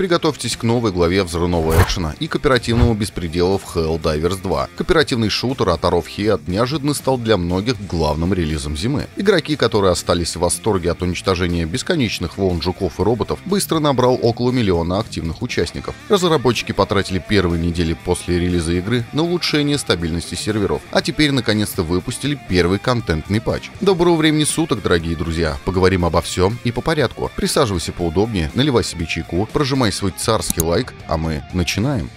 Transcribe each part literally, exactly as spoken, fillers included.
Приготовьтесь к новой главе взрывного экшена и кооперативному беспределу в Helldivers два. Кооперативный шутер от Arrowhead неожиданно стал для многих главным релизом зимы. Игроки, которые остались в восторге от уничтожения бесконечных волн жуков и роботов, быстро набрал около миллиона активных участников. Разработчики потратили первые недели после релиза игры на улучшение стабильности серверов, а теперь наконец-то выпустили первый контентный патч. Доброго времени суток, дорогие друзья! Поговорим обо всем и по порядку. Присаживайся поудобнее, наливай себе чайку, прожимай свой царский лайк, а мы начинаем.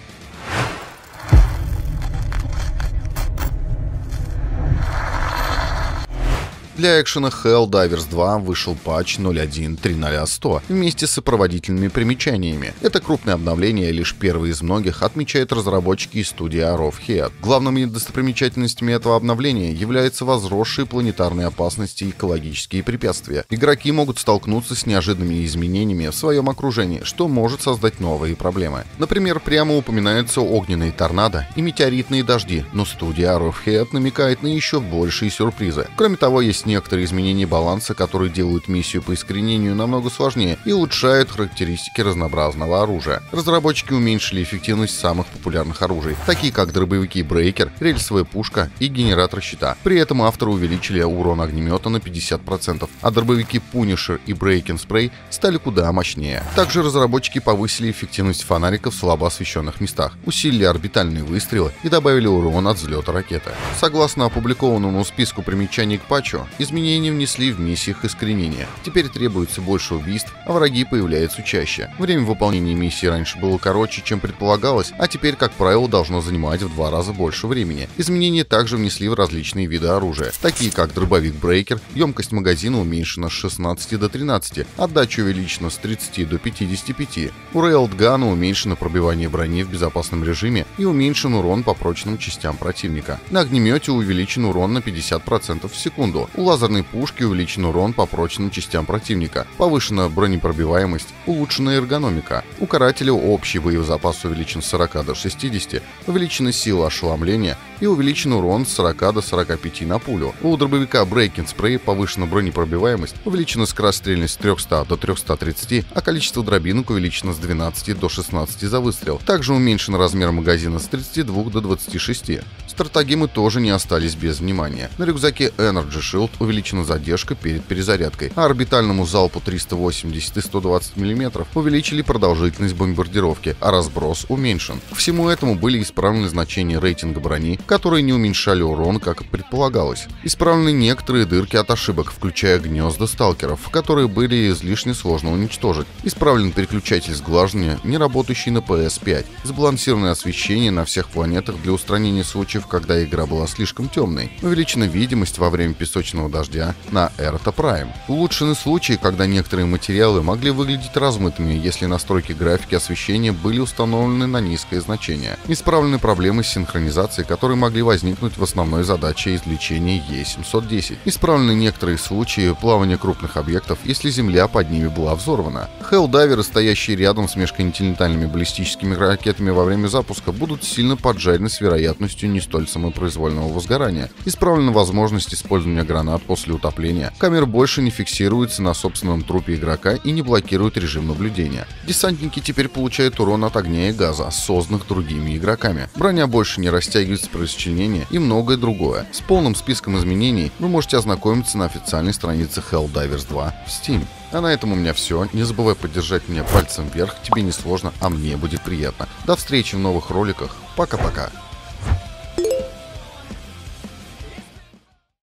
Для экшена Helldivers два вышел патч ноль один три ноль ноль сто вместе с сопроводительными примечаниями. Это крупное обновление, лишь первое из многих, отмечают разработчики из студии Arrowhead. Главными достопримечательностями этого обновления являются возросшие планетарные опасности и экологические препятствия. Игроки могут столкнуться с неожиданными изменениями в своем окружении, что может создать новые проблемы. Например, прямо упоминаются огненные торнадо и метеоритные дожди, но студия Arrowhead намекает на еще большие сюрпризы. Кроме того, есть некоторые изменения баланса, которые делают миссию по искоренению намного сложнее и улучшают характеристики разнообразного оружия. Разработчики уменьшили эффективность самых популярных оружий, такие как дробовики Брейкер, рельсовая пушка и генератор щита. При этом авторы увеличили урон огнемета на пятьдесят процентов, а дробовики Пунишер и Брейкинг Спрей стали куда мощнее. Также разработчики повысили эффективность фонариков в слабо освещенных местах, усилили орбитальные выстрелы и добавили урон от взлета ракеты. Согласно опубликованному списку примечаний к патчу, изменения внесли в миссиях искоренения. Теперь требуется больше убийств, а враги появляются чаще. Время выполнения миссии раньше было короче, чем предполагалось, а теперь, как правило, должно занимать в два раза больше времени. Изменения также внесли в различные виды оружия, такие как дробовик Брейкер, емкость магазина уменьшена с шестнадцати до тринадцати, отдача увеличена с тридцати до пятидесяти пяти, у рейлдгана уменьшено пробивание брони в безопасном режиме и уменьшен урон по прочным частям противника. На огнемете увеличен урон на пятьдесят процентов в секунду, у лазерной пушки увеличен урон по прочным частям противника, повышена бронепробиваемость, улучшена эргономика. У карателя общий боевой запас увеличен с сорока до шестидесяти, увеличена сила ошеломления и увеличен урон с сорока до сорока пяти на пулю. У дробовика Брейкинг Спрей повышена бронепробиваемость, увеличена скорострельность с трехсот до трехсот тридцати, а количество дробинок увеличено с двенадцати до шестнадцати за выстрел. Также уменьшен размер магазина с тридцати двух до двадцати шести. Стратагемы тоже не остались без внимания. На рюкзаке Energy Shield увеличена задержка перед перезарядкой, а орбитальному залпу триста восемьдесят и сто двадцать миллиметров увеличили продолжительность бомбардировки, а разброс уменьшен. К всему этому были исправлены значения рейтинга брони, которые не уменьшали урон, как и предполагалось. Исправлены некоторые дырки от ошибок, включая гнезда сталкеров, которые были излишне сложно уничтожить. Исправлен переключатель сглаживания, не работающий на пэ эс пять. Сбалансированное освещение на всех планетах для устранения случаев, когда игра была слишком темной. Увеличена видимость во время песочного дождя на Erta Prime. Улучшены случаи, когда некоторые материалы могли выглядеть размытыми, если настройки графики освещения были установлены на низкое значение. Исправлены проблемы с синхронизацией, которые могли возникнуть в основной задаче извлечения е семьсот десять. Исправлены некоторые случаи плавания крупных объектов, если земля под ними была взорвана. Helldiver, стоящие рядом с межконтинентальными баллистическими ракетами во время запуска, будут сильно поджарены с вероятностью не столь самопроизвольного возгорания. Исправлена возможность использования гранат после утопления. Камера больше не фиксируется на собственном трупе игрока и не блокирует режим наблюдения. Десантники теперь получают урон от огня и газа, созданных другими игроками. Броня больше не растягивается при расчленении и многое другое. С полным списком изменений вы можете ознакомиться на официальной странице Helldivers два в Steam. А на этом у меня все. Не забывай поддержать меня пальцем вверх. Тебе не сложно, а мне будет приятно. До встречи в новых роликах. Пока-пока.